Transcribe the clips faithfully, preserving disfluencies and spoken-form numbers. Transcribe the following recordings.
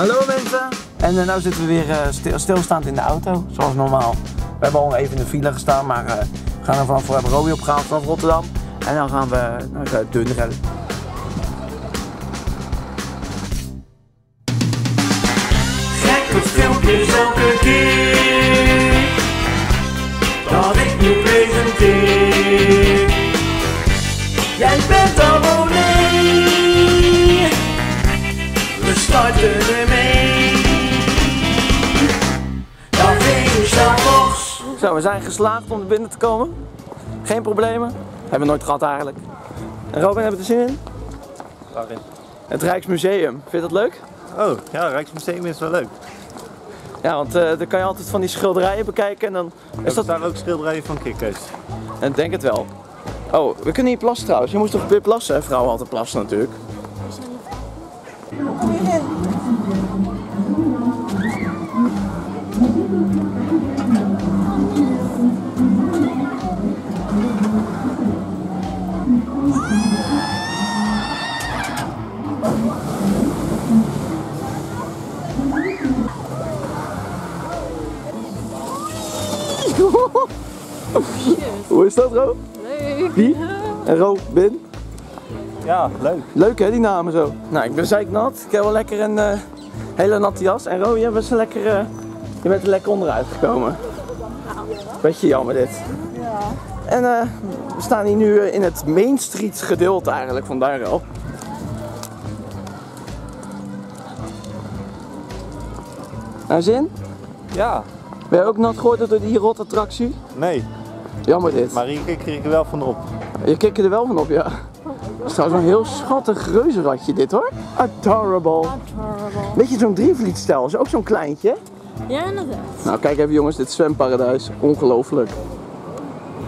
Hallo mensen! En uh, nu zitten we weer uh, stil, stilstaand in de auto, zoals normaal. We hebben al even in de file gestaan, maar uh, we gaan er vanaf we hebben Robbie opgehaald vanaf Rotterdam. En dan gaan we naar Duinrell. Gekke filmpjes elke keer dat ik nu presenteer. Jij bent abonnee, we starten ermee. Dat is Davos. Zo, we zijn geslaagd om er binnen te komen. Geen problemen. Hebben we nooit gehad eigenlijk. En Robin, hebben we er zin in? Graag in. Het Rijksmuseum, vind je dat leuk? Oh, ja, het Rijksmuseum is wel leuk. Ja, want uh, dan kan je altijd van die schilderijen bekijken en dan... Is er dat... staan ook schilderijen van kikkers. Ik denk het wel. Oh, we kunnen hier plassen trouwens. Je moest toch weer plassen, hè? Vrouwen altijd plassen natuurlijk. Kom hierin. Hoe is dat, Ro? Leuk! Wie? En Ro, Bin? Ja, leuk. Leuk hè, die namen zo. Nou, ik ben zeiknat. Ik heb wel lekker een uh, hele natte jas. En Ro, jij bent, lekker, uh, je bent er lekker onderuit gekomen. Beetje jammer dit. Ja. En uh, we staan hier nu in het Main Street gedeelte eigenlijk van Duinrell. Naar zin? Ja. Ben je ook nat gehoord door die rot attractie? Nee. Jammer dit. Maar hier kik ik er wel van op. Je kikt er wel van op, ja. Het is trouwens een heel schattig reuzenratje dit hoor. Adorable. Adorable. Weet je, zo'n drievlietstijl, is ook zo'n kleintje. Ja, inderdaad. Nou kijk even jongens, dit zwemparadijs. Ongelooflijk.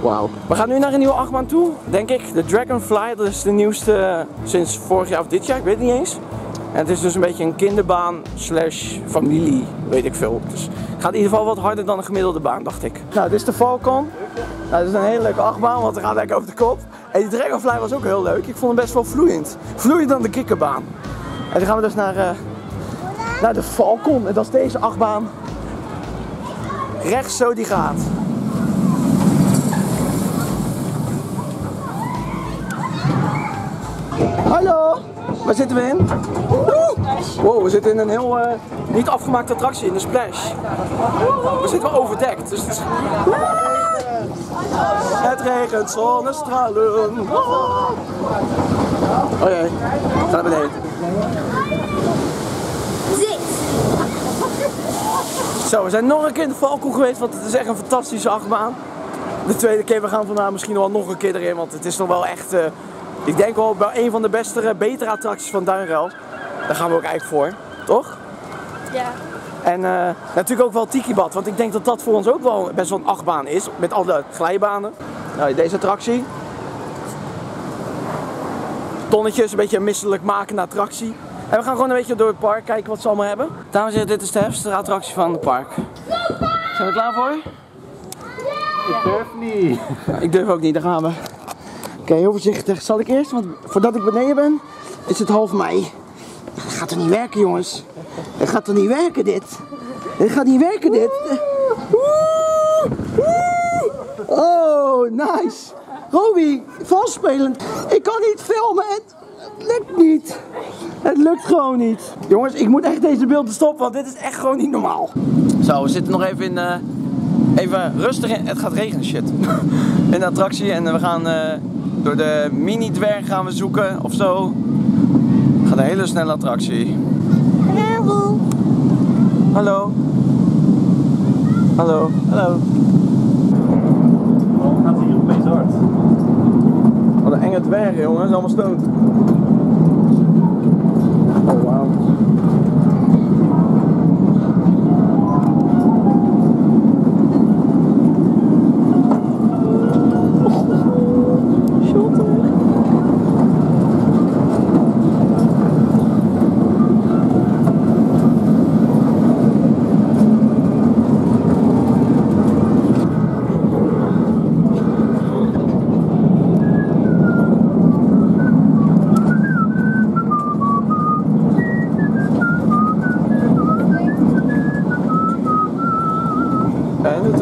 Wauw. We gaan nu naar een nieuwe achtbaan toe, denk ik. De Dragonfly, dat is de nieuwste sinds vorig jaar of dit jaar, ik weet het niet eens. En het is dus een beetje een kinderbaan slash familie, weet ik veel. Dus het gaat in ieder geval wat harder dan een gemiddelde baan, dacht ik. Nou, dit is de Falcon. Nou, dit is een hele leuke achtbaan, want er gaat lekker over de kop. En die Dragonfly was ook heel leuk. Ik vond hem best wel vloeiend. Vloeiend dan de Kikkerbaan. En dan gaan we dus naar, uh, naar de Falcon. En dat is deze achtbaan. Rechts zo die gaat. Hallo! Waar zitten we in? Wow, we zitten in een heel uh, niet afgemaakte attractie, in de Splash. We zitten wel overdekt, dus het is... Het regent zonnestralen. Oh jee, ga naar beneden. Zo, we zijn nog een keer in de Valkoen geweest, want het is echt een fantastische achtbaan. De tweede keer, we gaan vandaag misschien wel nog een keer erin, want het is nog wel echt... Uh, Ik denk wel bij een van de beste, betere attracties van Duinrell. Daar gaan we ook eigenlijk voor, toch? Ja. En uh, natuurlijk ook wel Tikibad, want ik denk dat dat voor ons ook wel best wel een achtbaan is. Met alle glijbanen. Nou, deze attractie. Tonnetjes, een beetje een misselijkmakende attractie. En we gaan gewoon een beetje door het park kijken wat ze allemaal hebben. Dames en heren, dit is de heftigste attractie van het park. Zijn we klaar voor? Ja. Ik durf niet. Ik durf ook niet, daar gaan we. Oké, heel voorzichtig. Zal ik eerst, want voordat ik beneden ben, is het half mei. Dat gaat er niet werken, jongens. Het gaat er niet werken, dit. Het gaat niet werken, dit. Woe! Woe! Oh, nice. Robbie, valsspelend. Ik kan niet filmen. Het lukt niet. Het lukt gewoon niet. Jongens, ik moet echt deze beelden stoppen, want dit is echt gewoon niet normaal. Zo, we zitten nog even in... Uh... Even rustig in, het gaat regenen, shit. In de attractie en we gaan uh, door de mini-dwerg gaan we zoeken of zo. Het gaat een hele snelle attractie. Hallo. Hallo. Hallo. Hallo. Waarom gaat hij hier opeens hard? Wat een enge dwerg, jongens, allemaal stoot. Oh, wauw.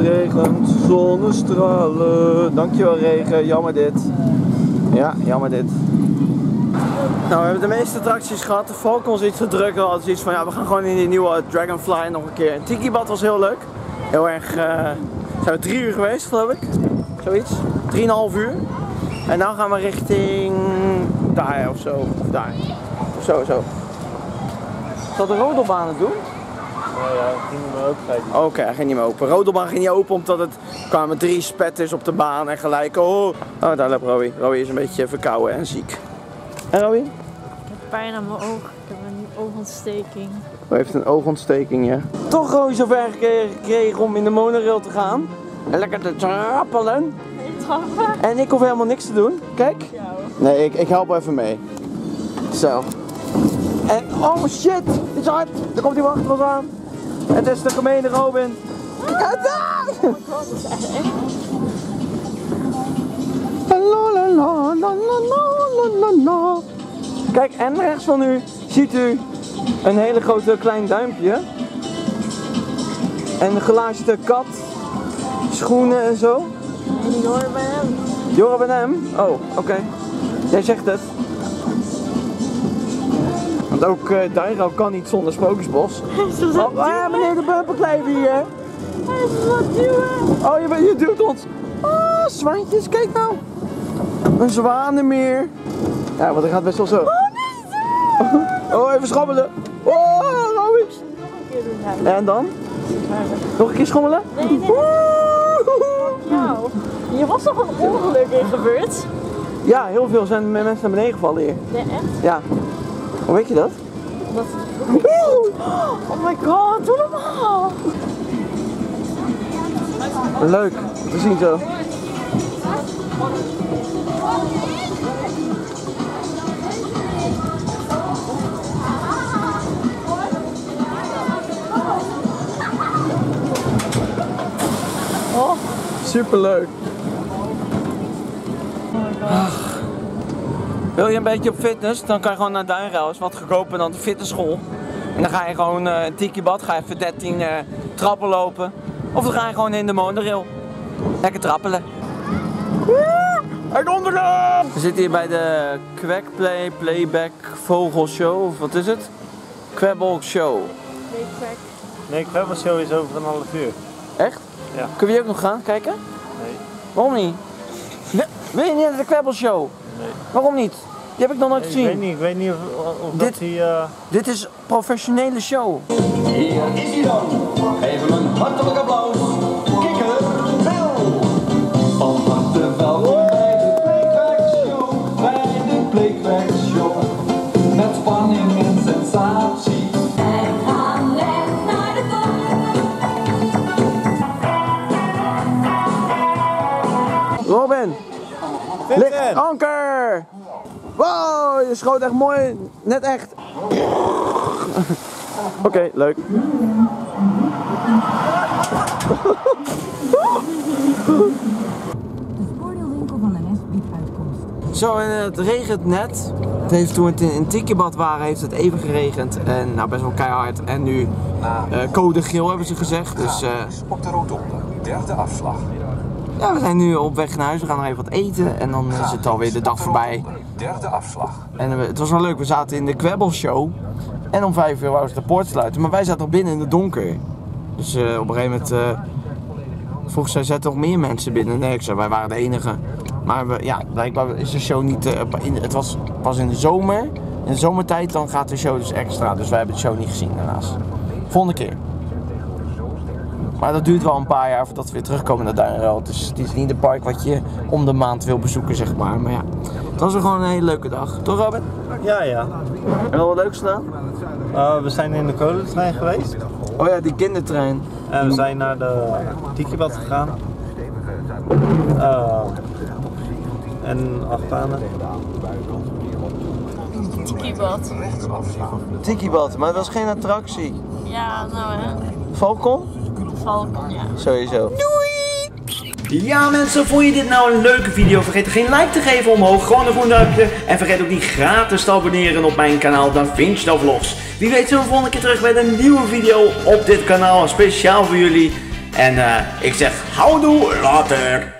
regent, zonnestralen. Dankjewel regen, jammer dit. Ja, jammer dit. Nou, we hebben de meeste attracties gehad. De Falcon was iets te druk. We hadden iets van, ja, we gaan gewoon in die nieuwe Dragonfly nog een keer. En Tikibad was heel leuk. Heel erg, uh, zijn we drie uur geweest, geloof ik. Zoiets. Drieënhalf uur. En nou gaan we richting daar of zo. Of daar. Of zo, zo. Zal de rodelbaan het doen? Nee, ja, ging niet meer open. Oké, okay, hij ging niet meer open. Rodelbaan ging niet open omdat het kwamen drie spetters op de baan en gelijk. Oh, oh daar loopt Rowie. Rowie is een beetje verkouden en ziek. En Rowie? Ik heb pijn aan mijn oog. Ik heb een oogontsteking. Hij heeft een oogontsteking, ja. Toch Rowie zover gekregen om in de monorail te gaan. En lekker te trappelen. Trappen. En ik hoef helemaal niks te doen. Kijk. Ja, nee, ik, ik help even mee. Zo. En oh shit, het is hard. Daar komt die wachtbus aan. En het is de gemene Robin. Kijk uit daar! Kijk, en rechts van u ziet u een hele grote klein duimpje. En een gelaaste kat. Schoenen en zo. En Jorben bij hem. Jorben bij hem? Oh, oké. Okay. Jij zegt het. Want ook uh, Duinrell kan niet zonder Sprookjesbos. Oh, ah, meneer de Bumperkleef hier. Hij is wat duwen. Oh, je, je duwt ons. Oh, zwijntjes, kijk nou. Een zwanenmeer. Ja, want dat gaat best wel zo. Oh, nee, oh, even schommelen. Oh, Rowie. En dan? Nog een keer schommelen? Nee, nee. Nou, hier was toch een ongeluk in gebeurd? Ja, heel veel zijn mensen naar beneden gevallen hier. Nee, echt? Ja. Hoe weet je dat? Dat... Oh my god, doe normaal! Leuk, we zien zo. Oh, superleuk. Oh, wil je een beetje op fitness, dan kan je gewoon naar Duinrell, is wat goedkoper dan de fitnessschool. En dan ga je gewoon uh, een tikibad, ga je even dertien uh, trappen lopen. Of dan ga je gewoon in de monorail. Lekker trappelen. En onderdeel! We zitten hier bij de Quack Play Playback Vogelshow, of wat is het? Kwebbel Show. Nee, Quack. Nee, Kwebbel Show is over een half uur. Echt? Ja. Kunnen we hier ook nog gaan kijken? Nee. Waarom niet? Nee. Wil je niet naar de Kwebbel Show? Nee. Waarom niet? Die heb ik nog nooit gezien. Ik weet niet, ik weet niet of, of dit, dat die... Uh... Dit is een professionele show. Hier is hij dan. Geef hem een hartelijk applaus. Kikkerbaan. Van harte welkom bij de Blikwijk Show. Bij de Blikwijk Show. Met spanning en sensatie. Wij gaan weg naar de volgende. Robin. Ligt anker! Wow, je schoot echt mooi, net echt. Oké, okay, leuk. De voordeelwinkel van de nest biedt uitkomst. Zo, en het regent net. Het heeft, toen we in Tikibad waren, heeft het even geregend. En nou, best wel keihard. En nu uh, code geel hebben ze gezegd. Dus, uh... op de rotonde, derde afslag. Ja, we zijn nu op weg naar huis, we gaan nog even wat eten en dan is het alweer de dag voorbij. Derde afslag. En het was wel leuk, we zaten in de Kwebbel Show en om vijf uur wou ze de poort sluiten, maar wij zaten nog binnen in het donker. Dus uh, op een gegeven moment uh, vroeg zij, zetten nog meer mensen binnen? Nee, ik zei, wij waren de enige. Maar we, ja, blijkbaar is de show niet, uh, in, het was pas in de zomer, in de zomertijd dan gaat de show dus extra, dus wij hebben de show niet gezien helaas. Volgende keer. Maar dat duurt wel een paar jaar voordat we weer terugkomen naar Duinrell. Dus het is niet een park wat je om de maand wil bezoeken, zeg maar. Maar ja, het was gewoon een hele leuke dag. Toch, Robin? Ja, ja. En wat leuks gedaan? Uh, we zijn in de kolentrein geweest. Oh ja, die kindertrein. En we zijn naar de Tikibad gegaan. Uh, en afgaande. Tikibad. Tikibad, maar dat was geen attractie. Ja, nou hè. Falcon? Valkoen, ja. Sowieso. Doei! Ja mensen, vond je dit nou een leuke video? Vergeet geen like te geven omhoog, gewoon een groen duimpje. En vergeet ook niet gratis te abonneren op mijn kanaal, dan vind je dat vlogs. Wie weet zijn we volgende keer terug bij een nieuwe video op dit kanaal, speciaal voor jullie. En uh, ik zeg houdoe later.